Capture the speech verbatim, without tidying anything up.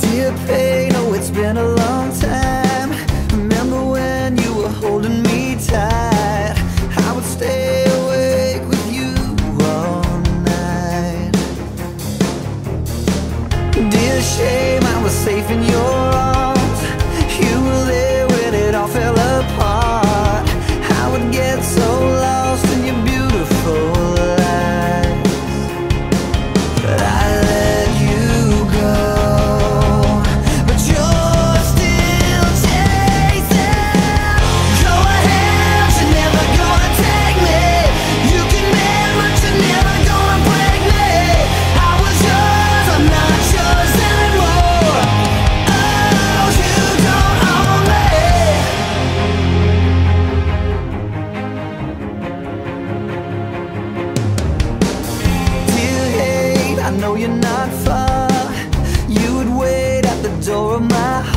Dear pain, oh it's been a long time. Remember when you were holding me tight? I would stay awake with you all night. Dear shame, I was safe in your arms. You were there when it all fell apart. I would get so lost in your beautiful lies. But I let you go. I know you're not far. You would wait at the door of my heart.